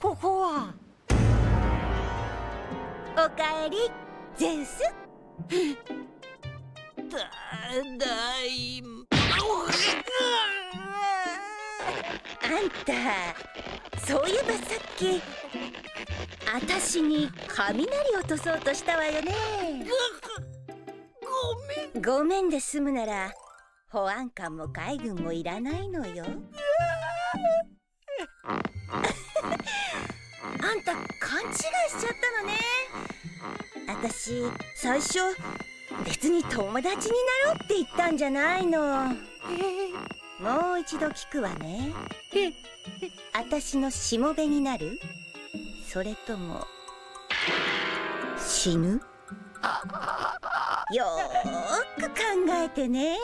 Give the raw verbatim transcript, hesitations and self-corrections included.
ここは。おかえり、ゼウス。ただいま。あんた、そういえばさっきあたしに雷を落とそうとしたわよね。ご, ごめんごめんで済むなら保安官も海軍もいらないのよ。あんた勘違いしちゃったのね。あたし最初別に友達になろうって言ったんじゃないの。もう一度聞くわね。あたしのしもべになる？それとも死ぬ？よーく考えてね。